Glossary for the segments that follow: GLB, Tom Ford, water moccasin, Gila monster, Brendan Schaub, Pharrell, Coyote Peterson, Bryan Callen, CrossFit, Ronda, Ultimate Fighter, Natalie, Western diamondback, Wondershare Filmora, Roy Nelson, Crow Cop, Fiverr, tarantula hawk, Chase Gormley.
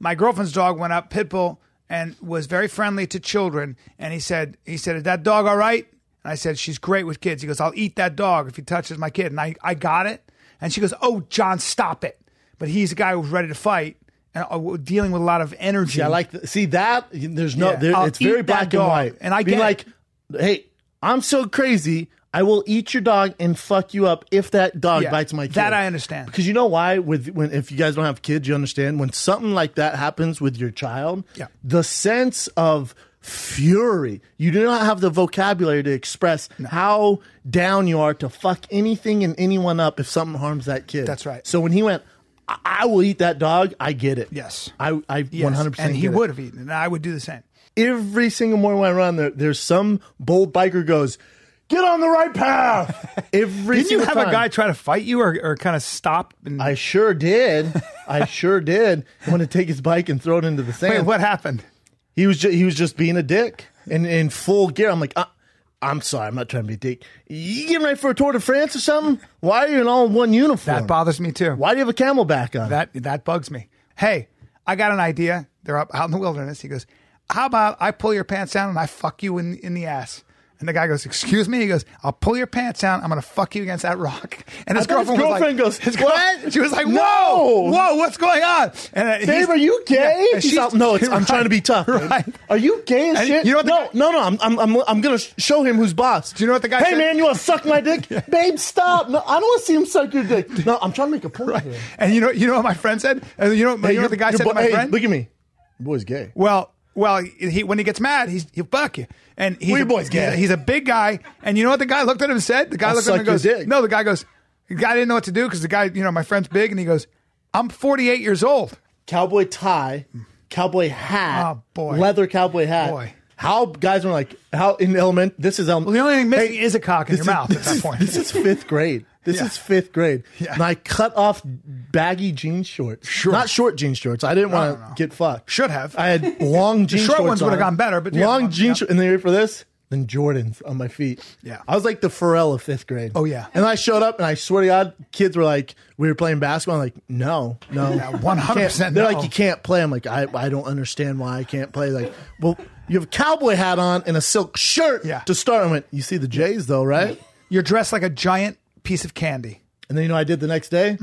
my girlfriend's dog went up, pit bull, and was very friendly to children. And he said, is that dog all right? And I said, she's great with kids. He goes, I'll eat that dog if he touches my kid. And I got it. And she goes, oh, John, stop it. But he's a guy who's ready to fight and dealing with a lot of energy. I like see that. There's no, it's very black and white. And I get like, hey, I'm so crazy. I will eat your dog and fuck you up if that dog bites my kid. That I understand. Because you know why? If you guys don't have kids, you understand. When something like that happens with your child, the sense of fury, you do not have the vocabulary to express how down you are to fuck anything and anyone up if something harms that kid. That's right. So when he went, I will eat that dog, I get it. Yes. I 100% and he would have eaten it, and I would do the same. Every single morning when I run, there's some bold biker goes, get on the right path. Didn't you have a guy try to fight you or kind of stop? I sure did. I sure did. I wanted to take his bike and throw it into the sand. Wait, what happened? He was just being a dick and in full gear. I'm like, I'm sorry, I'm not trying to be a dick. You getting ready for a Tour de France or something? Why are you in all one uniform? That bothers me too. Why do you have a camelback on? That bugs me. Hey, I got an idea. They're out in the wilderness. He goes, how about I pull your pants down and I fuck you in the ass? And the guy goes, excuse me? He goes, I'll pull your pants down. I'm going to fuck you against that rock. And his girlfriend goes, what? She was like, whoa, what's going on? And babe, are you gay? Yeah, she's, no, it's, I'm trying to be tough. Right. Are you gay as shit? You know what I'm going to show him who's boss. Do you know what the guy said? Hey, man, you want to suck my dick? Yeah. Babe, stop. No, I don't want to see him suck your dick. No, I'm trying to make a point here. And you know what my friend said? You know what the guy said to my friend? Look at me. Your boy's gay. Well, when he gets mad, he'll buck you. And he's a big guy. And you know what the guy looked at him and said? The guy looked at him and goes, no, the guy didn't know what to do because the guy, my friend's big. And he goes, I'm 48 years old. Cowboy tie, cowboy hat, leather cowboy hat. Boy. How guys were like, this is elementary. Well, the only thing missing is a cock in your mouth at that point. This is fifth grade. Yeah. And I cut off baggy jean shorts. Sure. Not short jean shorts. I didn't want to get fucked. Should have. I had long jean shorts. The short ones would have gone better, but long jean shorts. And then ready for this? Then Jordans on my feet. Yeah. I was like the Pharrell of fifth grade. Oh, yeah. And I showed up, and I swear to God, kids were like, we were playing basketball. I'm like, no. Yeah, 100%. They're like, you can't play. I'm like, I don't understand why I can't play. Like, well, you have a cowboy hat on and a silk shirt to start. I went, you see the J's, though, right? You're dressed like a giant piece of candy. And then I did the next day,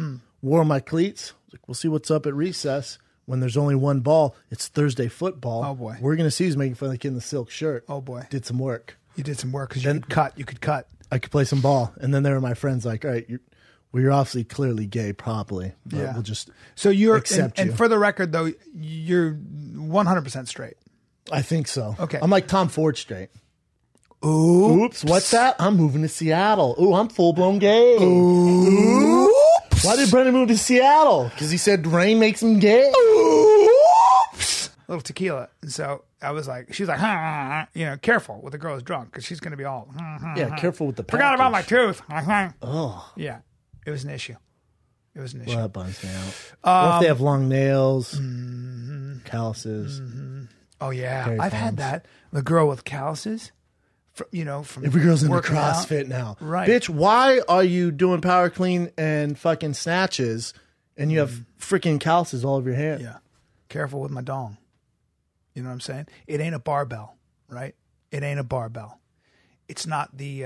wore my cleats. Like, we'll see what's up at recess when there's only one ball. It's Thursday football. Oh boy, we're gonna see who's making fun of the kid in the silk shirt. Oh boy, did some work. You did some work because you could cut. I could play some ball, and then there were my friends like, all right, you're obviously clearly gay, probably. But we'll just accept you. And for the record, though, you're 100% straight. I think so. Okay, I'm like Tom Ford straight. Oops, what's that? I'm moving to Seattle. Ooh, I'm full-blown gay. Oops. Why did Brendan move to Seattle? Because he said rain makes him gay. Oops. A little tequila. And so I was like, she's like, careful with the girl who's drunk because she's going to be all. Careful with the package. Forgot about my tooth. Oh. Yeah, it was an issue. Well, that bums me out. What if they have long nails, calluses? Oh, yeah. I've had that. The girl with calluses. From every girl's into CrossFit now. Right. Bitch, why are you doing power clean and fucking snatches and you have freaking calluses all over your hand? Yeah. Careful with my dong. You know what I'm saying? It ain't a barbell, right? It's not the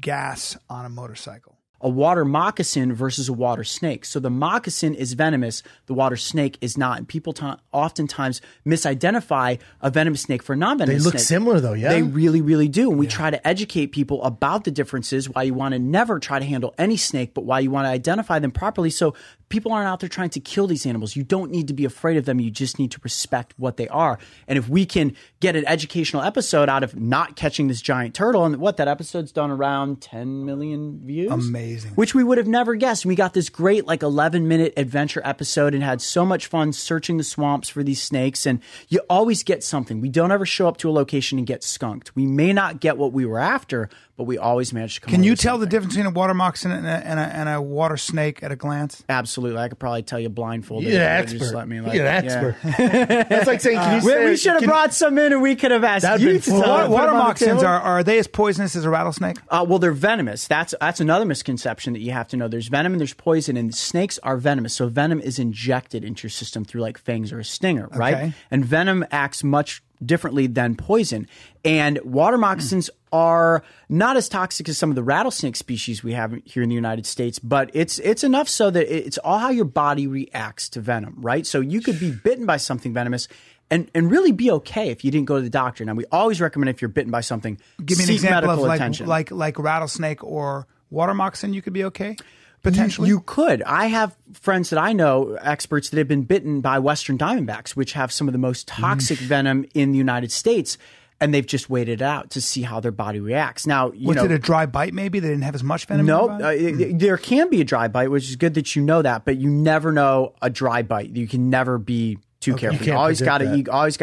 gas on a motorcycle. A water moccasin versus a water snake. So the moccasin is venomous. The water snake is not. And people oftentimes misidentify a venomous snake for a non-venomous snake. They look similar, though, yeah? They really, really do. And we try to educate people about the differences, why you want to never try to handle any snake, but why you want to identify them properly. So people aren't out there trying to kill these animals. You don't need to be afraid of them. You just need to respect what they are. And if we can get an educational episode out of not catching this giant turtle, and that episode's done around 10 million views. Amazing. Which we would have never guessed. We got this great 11-minute adventure episode and had so much fun searching the swamps for these snakes. And you always get something. We don't ever show up to a location and get skunked. We may not get what we were after, but we always managed to come up with something. Can you tell the difference between a water moccasin and a water snake at a glance? Absolutely. I could probably tell you blindfolded. You're an expert. Just let me, like, you're an expert. Yeah. That's like saying, can you say... We should have brought some in and we could have asked you to tell them. Water moccasins, are they as poisonous as a rattlesnake? Well, they're venomous. That's another misconception that you have to know. There's venom and there's poison, and snakes are venomous. So venom is injected into your system through like fangs or a stinger, right? Okay. And venom acts much differently than poison. And water moccasins are not as toxic as some of the rattlesnake species we have here in the United States, but it's enough so that it's all how your body reacts to venom, right? So you could be bitten by something venomous and really be okay if you didn't go to the doctor. Now, we always recommend if you're bitten by something, seek medical attention. Give me an example of like rattlesnake or water moccasin, you could be okay? Potentially? You could. I have friends that I know, experts that have been bitten by Western Diamondbacks, which have some of the most toxic venom in the United States, and they've just waited it out to see how their body reacts. Now, was it a dry bite maybe? They didn't have as much venom? No, there can be a dry bite, which is good that you know that, but you never know a dry bite. You can never be too careful. You always got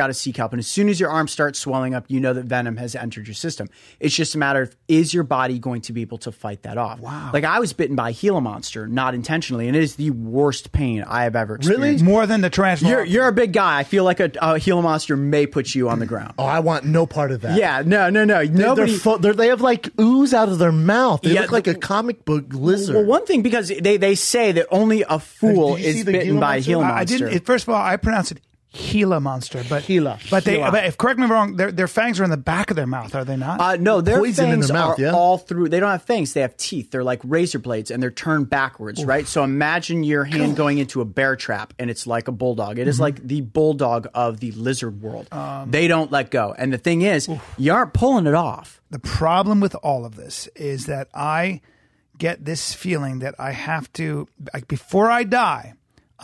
to seek help. And as soon as your arm starts swelling up, you know that venom has entered your system. It's just a matter of, is your body going to be able to fight that off? Wow. Like, I was bitten by a Gila monster, not intentionally, and it is the worst pain I have ever experienced. Really? More than the tarantula? You're a big guy. I feel like a Gila monster may put you on the ground. Oh, I want no part of that. Yeah, no. They have like ooze out of their mouth. They look like a comic book lizard. Well, one thing, because they say that only a fool is bitten by a Gila monster. First of all, I pronounced Gila monster, but Gila. But if, correct me if I'm wrong, their fangs are in the back of their mouth, are they not? No, their fangs are all through. They don't have fangs; they have teeth. They're like razor blades, and they're turned backwards, right? So imagine your hand going into a bear trap, and it's like a bulldog. It is like the bulldog of the lizard world. They don't let go, and the thing is, you aren't pulling it off. The problem with all of this is that I get this feeling that I have to, like, before I die,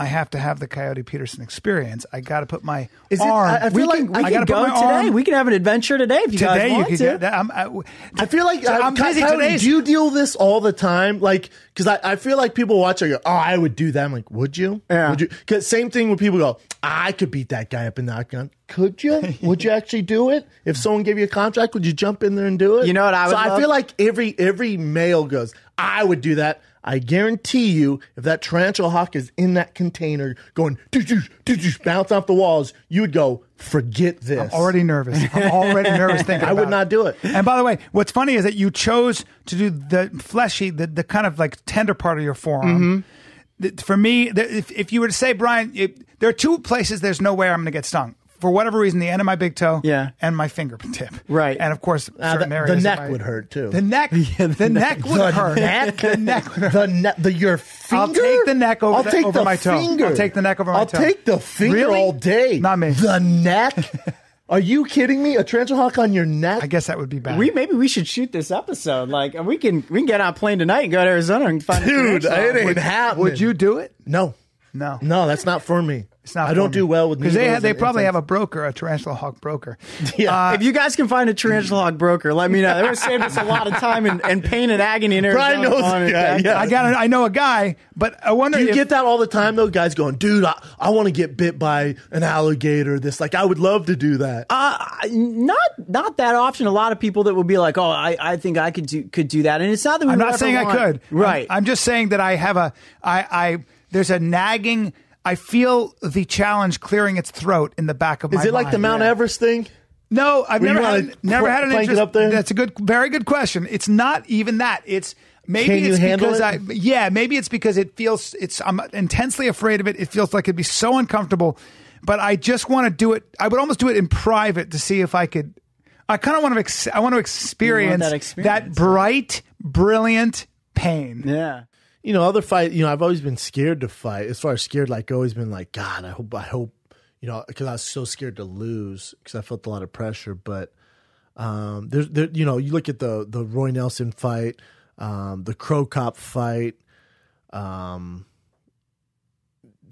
I have to have the Coyote Peterson experience. I got to put my arm. I feel like I got to go today. We can have an adventure today if you guys want to. I feel like I'm busy today. Do you deal with this all the time? Like, because I feel like people watch and go, "Oh, I would do that." I'm like, "Would you?" Yeah. Would you? Because same thing when people go, "I could beat that guy up in the octagon." Could you? Would you actually do it? If someone gave you a contract, would you jump in there and do it? You know what I would. So I feel like every male goes, "I would do that." I guarantee you, if that tarantula hawk is in that container going bounce off the walls, you would go, forget this. I'm already nervous. Thinking about it. I would not do it. And by the way, what's funny is that you chose to do the fleshy, the kind of like tender part of your forearm. For me, if you were to say, Brian, there are two places there's no way I'm going to get stung. For whatever reason, the end of my big toe and my fingertip. Right. And of course, certain areas. The neck would hurt too. The neck? The neck would hurt. The neck would hurt. Your finger? I'll take the neck over my toe. I'll take the neck over my toe. I'll take the finger all day. Not me. The neck? Are you kidding me? A tarantula hawk on your neck? I guess that would be bad. Maybe we should shoot this episode. Like, we can get on a plane tonight and go to Arizona and find a tarantula hawk. It ain't happening. Would you do it? No, that's not for me. I don't do well with because they probably have a broker, a tarantula hawk broker. Yeah. If you guys can find a tarantula hawk broker, let me know. They're going to save us a lot of time and pain and agony in Arizona. Brian knows a guy. Yeah. I know a guy, but I wonder. Do you get that all the time though? Guys going, dude, I want to get bit by an alligator. I would love to do that. Not that often. A lot of people that would be like, oh, I think I could do that, and it's not that I'm not saying I could. Right. I'm just saying that I have there's a nagging. I feel the challenge clearing its throat in the back of my mind. Is it like the Mount Everest thing? No, I've never had an interest up there. That's a very good question. It's not even that. It's maybe it's because it feels I'm intensely afraid of it. It feels like it'd be so uncomfortable, but I just want to do it. I would almost do it in private to see if I could. I kind of want to experience that bright, brilliant pain. Yeah. You know, other fight, I've always been scared to fight. As far as scared, like, always been like, God, I hope, because I was so scared to lose because I felt a lot of pressure. But, you look at the Roy Nelson fight, the Crow Cop fight,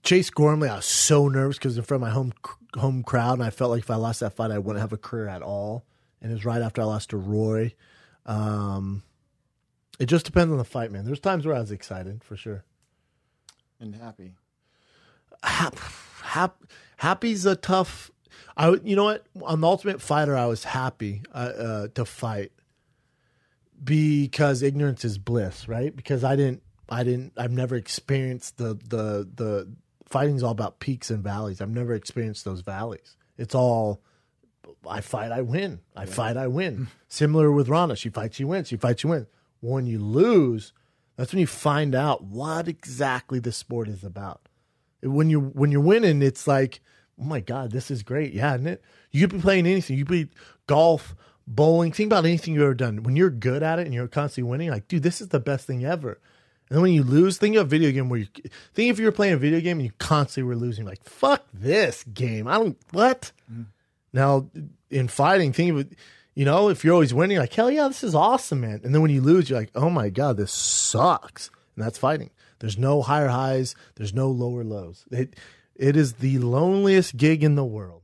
Chase Gormley. I was so nervous because in front of my home crowd, and I felt like if I lost that fight, I wouldn't have a career at all. And it was right after I lost to Roy. It just depends on the fight, man. There's times where I was excited, for sure. And happy. Happy's a tough... You know what? On the Ultimate Fighter, I was happy to fight. because ignorance is bliss, right? Because I've never experienced the fighting's all about peaks and valleys. I've never experienced those valleys. It's all I fight, I win. I fight, I win. Similar with Ronda. She fights, she wins. She fights, she wins. When you lose, that's when you find out what exactly the sport is about. When you're winning, it's like, oh my God, this is great. Yeah, isn't it? You could be playing anything. You could be golf, bowling. Think about anything you've ever done. When you're good at it and you're constantly winning, like, dude, this is the best thing ever. And then when you lose, think of a video game where you think if you were playing a video game and you constantly were losing, like, fuck this game. Now in fighting, think of it, you know, if you're always winning, like, hell yeah, this is awesome, man. And then when you lose, you're like, oh my God, this sucks. And that's fighting. There's no higher highs. There's no lower lows. It is the loneliest gig in the world.